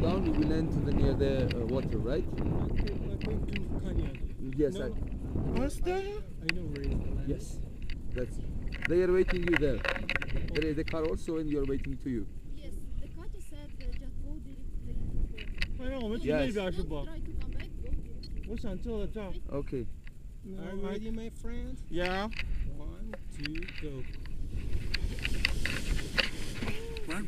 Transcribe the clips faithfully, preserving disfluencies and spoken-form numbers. down, you will enter the near the uh, water, right? Okay, we're going to Kanyan. Yes, no. I... Astana? I know where is the land. Yes, that's it. They are waiting you there. Oh. There is a car also and you are waiting to you. Yes, the car just said uh, just go directly. I know, what's yes. Not try to come back, go directly. What's until the top? Okay. No, are you ready, my friend? Yeah. One, two, go. Run,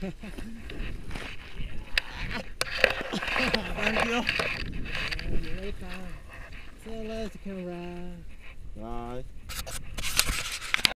Thank you. See you later. See you later, camera. Bye.